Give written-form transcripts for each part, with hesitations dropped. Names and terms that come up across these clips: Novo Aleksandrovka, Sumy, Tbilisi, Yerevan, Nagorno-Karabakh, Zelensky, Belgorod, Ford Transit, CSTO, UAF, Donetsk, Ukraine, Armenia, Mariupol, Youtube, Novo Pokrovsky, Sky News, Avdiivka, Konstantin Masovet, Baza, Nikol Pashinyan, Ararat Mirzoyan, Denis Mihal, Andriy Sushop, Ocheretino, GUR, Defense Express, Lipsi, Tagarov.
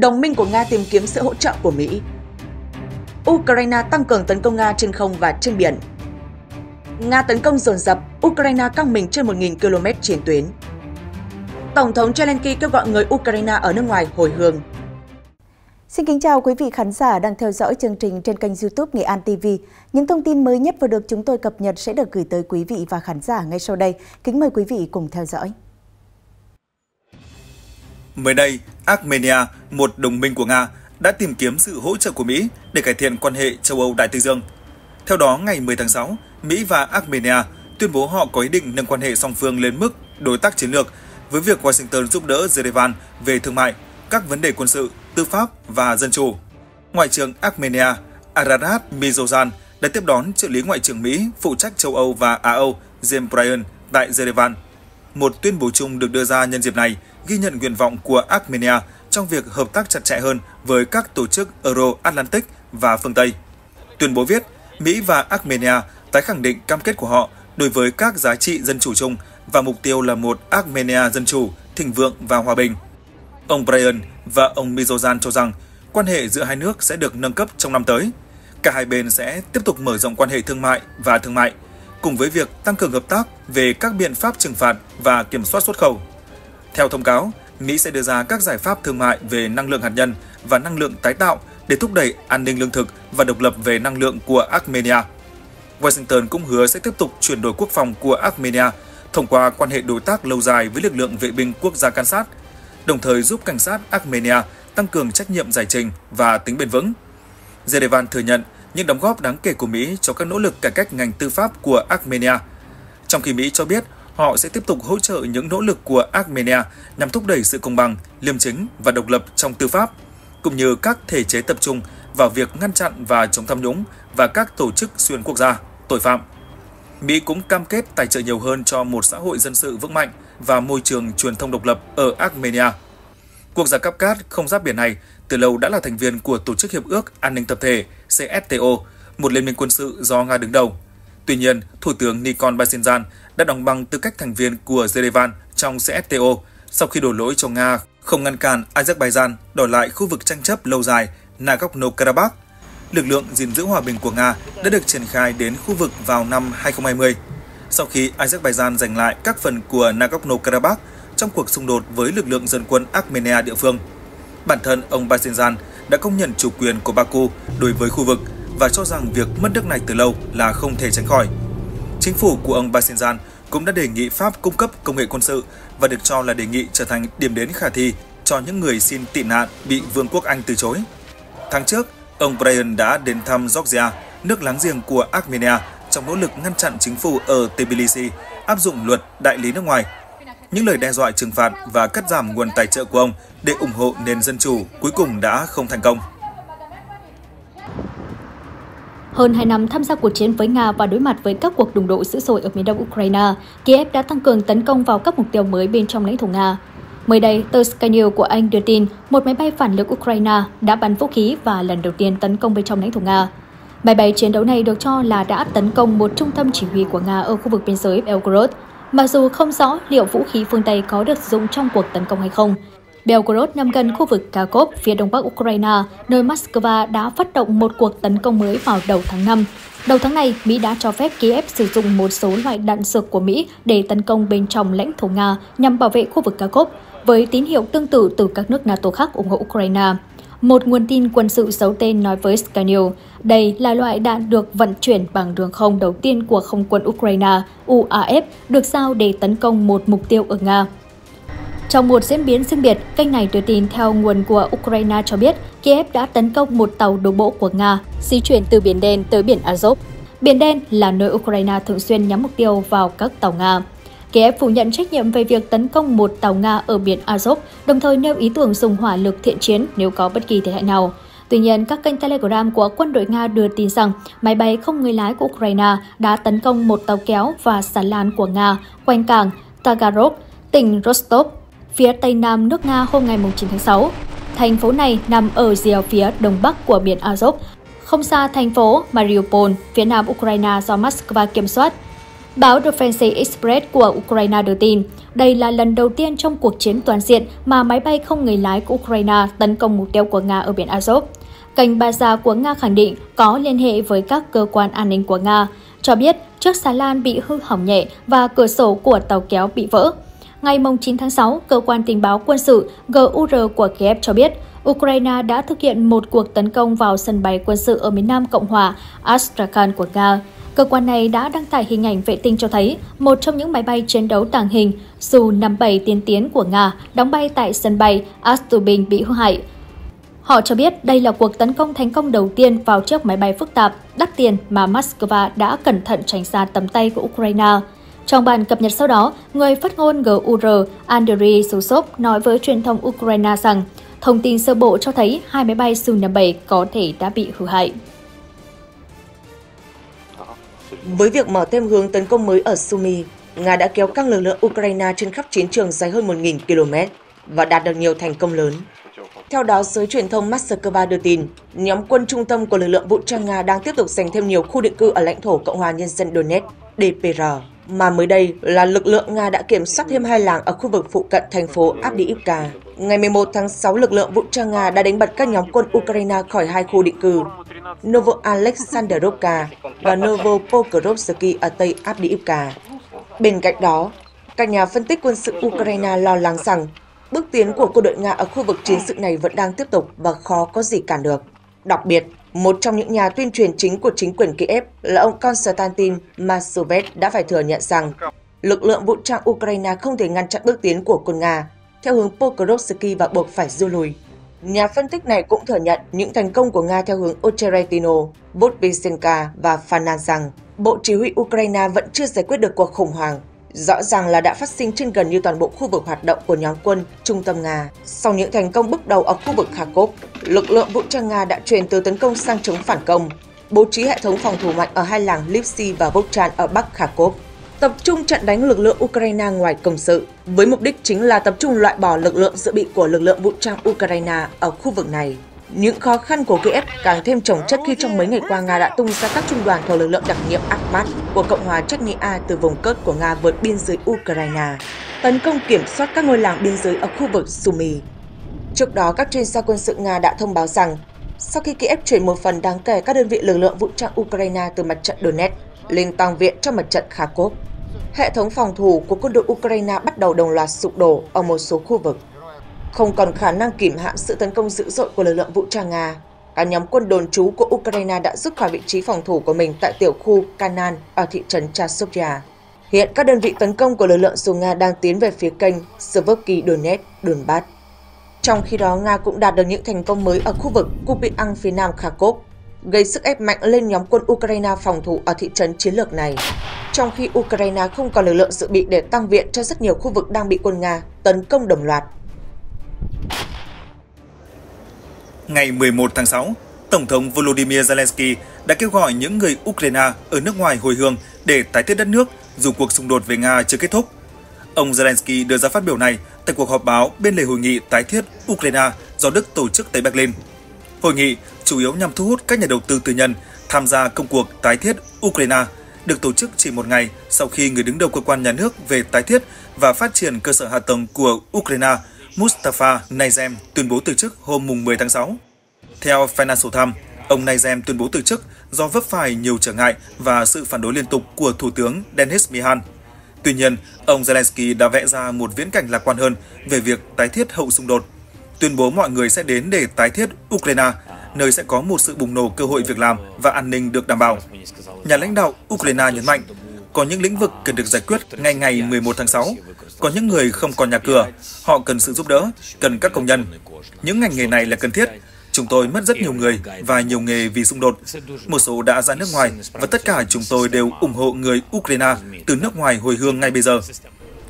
đồng minh của Nga tìm kiếm sự hỗ trợ của Mỹ. Ukraine tăng cường tấn công Nga trên không và trên biển. Nga tấn công dồn dập, Ukraine căng mình trên 1.000 km chiến tuyến. Tổng thống Zelensky kêu gọi người Ukraine ở nước ngoài hồi hương. Xin kính chào quý vị khán giả đang theo dõi chương trình trên kênh YouTube Nghệ An TV. Những thông tin mới nhất vừa được chúng tôi cập nhật sẽ được gửi tới quý vị và khán giả ngay sau đây. Kính mời quý vị cùng theo dõi. Mới đây, Armenia, một đồng minh của Nga, đã tìm kiếm sự hỗ trợ của Mỹ để cải thiện quan hệ châu Âu Đại Tây Dương. Theo đó, ngày 10 tháng 6, Mỹ và Armenia tuyên bố họ có ý định nâng quan hệ song phương lên mức đối tác chiến lược với việc Washington giúp đỡ Yerevan về thương mại, các vấn đề quân sự, tư pháp và dân chủ. Ngoại trưởng Armenia Ararat Mirzoyan đã tiếp đón trợ lý Ngoại trưởng Mỹ phụ trách châu Âu và Á Âu James Brian tại Yerevan. Một tuyên bố chung được đưa ra nhân dịp này ghi nhận nguyện vọng của Armenia trong việc hợp tác chặt chẽ hơn với các tổ chức Euro-Atlantic và phương Tây. Tuyên bố viết, Mỹ và Armenia tái khẳng định cam kết của họ đối với các giá trị dân chủ chung và mục tiêu là một Armenia dân chủ, thịnh vượng và hòa bình. Ông Brian và ông Mirzoyan cho rằng quan hệ giữa hai nước sẽ được nâng cấp trong năm tới. Cả hai bên sẽ tiếp tục mở rộng quan hệ thương mại, cùng với việc tăng cường hợp tác về các biện pháp trừng phạt và kiểm soát xuất khẩu. Theo thông cáo, Mỹ sẽ đưa ra các giải pháp thương mại về năng lượng hạt nhân và năng lượng tái tạo để thúc đẩy an ninh lương thực và độc lập về năng lượng của Armenia. Washington cũng hứa sẽ tiếp tục chuyển đổi quốc phòng của Armenia thông qua quan hệ đối tác lâu dài với lực lượng vệ binh quốc gia Kansas, đồng thời giúp cảnh sát Armenia tăng cường trách nhiệm giải trình và tính bền vững. Yerevan thừa nhận những đóng góp đáng kể của Mỹ cho các nỗ lực cải cách ngành tư pháp của Armenia, trong khi Mỹ cho biết họ sẽ tiếp tục hỗ trợ những nỗ lực của Armenia nhằm thúc đẩy sự công bằng, liêm chính và độc lập trong tư pháp, cũng như các thể chế tập trung vào việc ngăn chặn và chống tham nhũng và các tổ chức xuyên quốc gia, tội phạm. Mỹ cũng cam kết tài trợ nhiều hơn cho một xã hội dân sự vững mạnh và môi trường truyền thông độc lập ở Armenia. Quốc gia Caucasus không giáp biển này từ lâu đã là thành viên của Tổ chức Hiệp ước An ninh Tập thể CSTO, một liên minh quân sự do Nga đứng đầu. Tuy nhiên, Thủ tướng Nikol Pashinyan đã đóng băng tư cách thành viên của Yerevan trong CSTO sau khi đổ lỗi cho Nga không ngăn cản Azerbaijan đòi lại khu vực tranh chấp lâu dài Nagorno-Karabakh. Lực lượng gìn giữ hòa bình của Nga đã được triển khai đến khu vực vào năm 2020, sau khi Azerbaijan giành lại các phần của Nagorno-Karabakh trong cuộc xung đột với lực lượng dân quân Armenia địa phương. Bản thân ông Pashinyan đã công nhận chủ quyền của Baku đối với khu vực và cho rằng việc mất nước này từ lâu là không thể tránh khỏi. Chính phủ của ông Pashinyan cũng đã đề nghị Pháp cung cấp công nghệ quân sự và được cho là đề nghị trở thành điểm đến khả thi cho những người xin tị nạn bị Vương quốc Anh từ chối. Tháng trước, ông Brian đã đến thăm Georgia, nước láng giềng của Armenia, trong nỗ lực ngăn chặn chính phủ ở Tbilisi áp dụng luật đại lý nước ngoài. Những lời đe dọa trừng phạt và cắt giảm nguồn tài trợ của ông để ủng hộ nền dân chủ cuối cùng đã không thành công. Hơn 2 năm tham gia cuộc chiến với Nga và đối mặt với các cuộc đụng độ dữ dội ở miền đông Ukraine, Kiev đã tăng cường tấn công vào các mục tiêu mới bên trong lãnh thổ Nga. Mới đây, tờ Sky News của Anh đưa tin một máy bay phản lực Ukraine đã bắn vũ khí và lần đầu tiên tấn công bên trong lãnh thổ Nga. Máy bay chiến đấu này được cho là đã tấn công một trung tâm chỉ huy của Nga ở khu vực biên giới Belgorod, mặc dù không rõ liệu vũ khí phương Tây có được sử dụng trong cuộc tấn công hay không. Belgorod nằm gần khu vực Kharkov phía đông bắc Ukraine, nơi Moscow đã phát động một cuộc tấn công mới vào đầu tháng 5. Đầu tháng này, Mỹ đã cho phép Kiev sử dụng một số loại đạn dược của Mỹ để tấn công bên trong lãnh thổ Nga nhằm bảo vệ khu vực Kharkov, với tín hiệu tương tự từ các nước NATO khác ủng hộ Ukraine. Một nguồn tin quân sự giấu tên nói với Sky News, đây là loại đạn được vận chuyển bằng đường không đầu tiên của không quân Ukraine, UAF, được giao để tấn công một mục tiêu ở Nga. Trong một diễn biến riêng biệt, kênh này đưa tin theo nguồn của Ukraine cho biết Kiev đã tấn công một tàu đổ bộ của Nga, di chuyển từ Biển Đen tới Biển Azov. Biển Đen là nơi Ukraine thường xuyên nhắm mục tiêu vào các tàu Nga. Kiev phủ nhận trách nhiệm về việc tấn công một tàu Nga ở Biển Azov, đồng thời nêu ý tưởng dùng hỏa lực thiện chiến nếu có bất kỳ thiệt hại nào. Tuy nhiên, các kênh Telegram của quân đội Nga đưa tin rằng máy bay không người lái của Ukraine đã tấn công một tàu kéo và xà lan của Nga quanh cảng Tagarov, tỉnh Rostov, phía tây nam nước Nga hôm ngày 9 tháng 6. Thành phố này nằm ở rìa phía đông bắc của Biển Azov, không xa thành phố Mariupol, phía nam Ukraine do Moscow kiểm soát. Báo Defense Express của Ukraine đưa tin, Đây là lần đầu tiên trong cuộc chiến toàn diện mà máy bay không người lái của Ukraine tấn công mục tiêu của Nga ở biển Azov. Kênh Baza của Nga khẳng định có liên hệ với các cơ quan an ninh của Nga, cho biết chiếc xà lan bị hư hỏng nhẹ và cửa sổ của tàu kéo bị vỡ. Ngày 9 tháng 6, Cơ quan Tình báo Quân sự GUR của Kiev cho biết Ukraine đã thực hiện một cuộc tấn công vào sân bay quân sự ở miền Nam Cộng hòa Astrakhan của Nga. Cơ quan này đã đăng tải hình ảnh vệ tinh cho thấy một trong những máy bay chiến đấu tàng hình Su-57 tiên tiến của Nga đóng bay tại sân bay Astubin bị hư hại. Họ cho biết đây là cuộc tấn công thành công đầu tiên vào chiếc máy bay phức tạp, đắt tiền mà Moscow đã cẩn thận tránh xa tầm tay của Ukraine. Trong bản cập nhật sau đó, người phát ngôn GUR Andriy Sushop nói với truyền thông Ukraine rằng thông tin sơ bộ cho thấy hai máy bay Su-57 có thể đã bị hư hại. Với việc mở thêm hướng tấn công mới ở Sumy, Nga đã kéo căng lực lượng Ukraine trên khắp chiến trường dài hơn 1.000 km và đạt được nhiều thành công lớn. Theo đó, giới truyền thông Moscow đưa tin, nhóm quân trung tâm của lực lượng vũ trang Nga đang tiếp tục giành thêm nhiều khu định cư ở lãnh thổ Cộng hòa Nhân dân Donetsk, DPR, mà mới đây là lực lượng Nga đã kiểm soát thêm hai làng ở khu vực phụ cận thành phố Avdiivka. Ngày 11 tháng 6, lực lượng vũ trang Nga đã đánh bật các nhóm quân Ukraine khỏi hai khu định cư, Novo Aleksandrovka và Novo Pokrovsky ở Tây Avdiivka. Bên cạnh đó, các nhà phân tích quân sự Ukraine lo lắng rằng bước tiến của quân đội Nga ở khu vực chiến sự này vẫn đang tiếp tục và khó có gì cản được. Đặc biệt, một trong những nhà tuyên truyền chính của chính quyền Kiev là ông Konstantin Masovet đã phải thừa nhận rằng lực lượng vũ trang Ukraine không thể ngăn chặn bước tiến của quân Nga theo hướng Pokrovsky và buộc phải rút lui. Nhà phân tích này cũng thừa nhận những thành công của Nga theo hướng Ocheretino, Vovchansk và Fanan rằng Bộ Chỉ huy Ukraine vẫn chưa giải quyết được cuộc khủng hoảng rõ ràng là đã phát sinh trên gần như toàn bộ khu vực hoạt động của nhóm quân trung tâm Nga. Sau những thành công bước đầu ở khu vực Kharkov, lực lượng vũ trang Nga đã chuyển từ tấn công sang chống phản công, bố trí hệ thống phòng thủ mạnh ở hai làng Lipsi và Vovchansk ở Bắc Kharkov, tập trung chặn đánh lực lượng Ukraine ngoài công sự, với mục đích chính là tập trung loại bỏ lực lượng dự bị của lực lượng vũ trang Ukraine ở khu vực này. Những khó khăn của Kiev càng thêm chồng chất khi trong mấy ngày qua Nga đã tung ra các trung đoàn thuộc lực lượng đặc nhiệm Akhmat của Cộng hòa Chechnya từ vùng Kursk của Nga vượt biên giới Ukraine, tấn công kiểm soát các ngôi làng biên giới ở khu vực Sumy. Trước đó, các chuyên gia quân sự Nga đã thông báo rằng sau khi Kiev chuyển một phần đáng kể các đơn vị lực lượng vũ trang Ukraine từ mặt trận Donetsk lên tăng viện cho mặt trận Kharkov, hệ thống phòng thủ của quân đội Ukraine bắt đầu đồng loạt sụp đổ ở một số khu vực. Không còn khả năng kìm hãm sự tấn công dữ dội của lực lượng vũ trang Nga, các nhóm quân đồn trú của Ukraine đã rút khỏi vị trí phòng thủ của mình tại tiểu khu Kanan ở thị trấn Chasiv. Hiện các đơn vị tấn công của lực lượng dù Nga đang tiến về phía kênh Svovki Donetsk, Donbass. Trong khi đó, Nga cũng đạt được những thành công mới ở khu vực Kupiang phía nam Kharkov, gây sức ép mạnh lên nhóm quân Ukraine phòng thủ ở thị trấn chiến lược này. Trong khi Ukraine không còn lực lượng dự bị để tăng viện cho rất nhiều khu vực đang bị quân Nga tấn công đồng loạt. Ngày 11 tháng 6, Tổng thống Volodymyr Zelensky đã kêu gọi những người Ukraine ở nước ngoài hồi hương để tái thiết đất nước dù cuộc xung đột với Nga chưa kết thúc. Ông Zelensky đưa ra phát biểu này tại cuộc họp báo bên lề hội nghị tái thiết Ukraine do Đức tổ chức tại Berlin. Hội nghị chủ yếu nhằm thu hút các nhà đầu tư tư nhân tham gia công cuộc tái thiết Ukraine, được tổ chức chỉ một ngày sau khi người đứng đầu cơ quan nhà nước về tái thiết và phát triển cơ sở hạ tầng của Ukraine Mustafa Nayem tuyên bố từ chức hôm 10 tháng 6. Theo Financial Times, ông Nayem tuyên bố từ chức do vấp phải nhiều trở ngại và sự phản đối liên tục của Thủ tướng Denis Mihal. Tuy nhiên, ông Zelensky đã vẽ ra một viễn cảnh lạc quan hơn về việc tái thiết hậu xung đột, tuyên bố mọi người sẽ đến để tái thiết Ukraine, nơi sẽ có một sự bùng nổ cơ hội việc làm và an ninh được đảm bảo. Nhà lãnh đạo Ukraine nhấn mạnh, có những lĩnh vực cần được giải quyết ngay ngày 11 tháng 6. Có những người không còn nhà cửa, họ cần sự giúp đỡ, cần các công nhân. Những ngành nghề này là cần thiết. Chúng tôi mất rất nhiều người và nhiều nghề vì xung đột. Một số đã ra nước ngoài và tất cả chúng tôi đều ủng hộ người Ukraine từ nước ngoài hồi hương ngay bây giờ.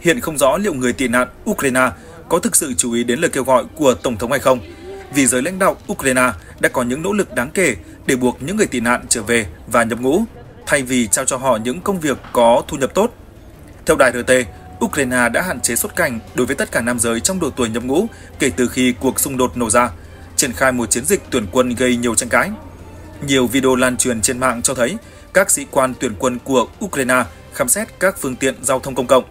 Hiện không rõ liệu người tị nạn Ukraine có thực sự chú ý đến lời kêu gọi của Tổng thống hay không, vì giới lãnh đạo Ukraine đã có những nỗ lực đáng kể để buộc những người tị nạn trở về và nhập ngũ, thay vì trao cho họ những công việc có thu nhập tốt. Theo đài RT, Ukraine đã hạn chế xuất cảnh đối với tất cả nam giới trong độ tuổi nhập ngũ kể từ khi cuộc xung đột nổ ra, triển khai một chiến dịch tuyển quân gây nhiều tranh cãi. Nhiều video lan truyền trên mạng cho thấy các sĩ quan tuyển quân của Ukraine khám xét các phương tiện giao thông công cộng.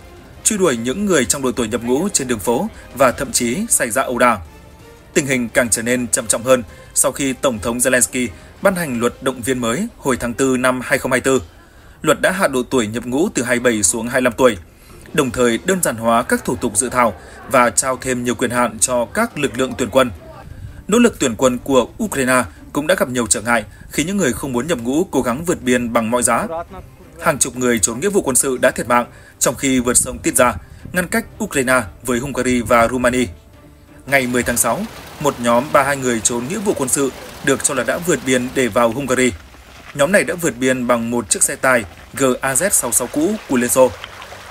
truy đuổi những người trong độ tuổi nhập ngũ trên đường phố và thậm chí xảy ra ẩu đả. Tình hình càng trở nên trầm trọng hơn sau khi Tổng thống Zelensky ban hành luật động viên mới hồi tháng 4 năm 2024. Luật đã hạ độ tuổi nhập ngũ từ 27 xuống 25 tuổi, đồng thời đơn giản hóa các thủ tục dự thảo và trao thêm nhiều quyền hạn cho các lực lượng tuyển quân. Nỗ lực tuyển quân của Ukraine cũng đã gặp nhiều trở ngại khi những người không muốn nhập ngũ cố gắng vượt biên bằng mọi giá. Hàng chục người trốn nghĩa vụ quân sự đã thiệt mạng trong khi vượt sông Tisza, ngăn cách Ukraine với Hungary và Rumania. Ngày 10 tháng 6, một nhóm 32 người trốn nghĩa vụ quân sự được cho là đã vượt biên để vào Hungary. Nhóm này đã vượt biên bằng một chiếc xe tải GAZ66 cũ của Liên Xô,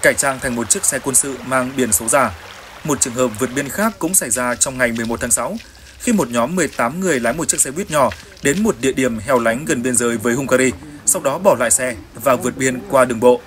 cải trang thành một chiếc xe quân sự mang biển số giả. Một trường hợp vượt biên khác cũng xảy ra trong ngày 11 tháng 6, khi một nhóm 18 người lái một chiếc xe buýt nhỏ đến một địa điểm hẻo lánh gần biên giới với Hungary, sau đó bỏ lại xe và vượt biên qua đường bộ.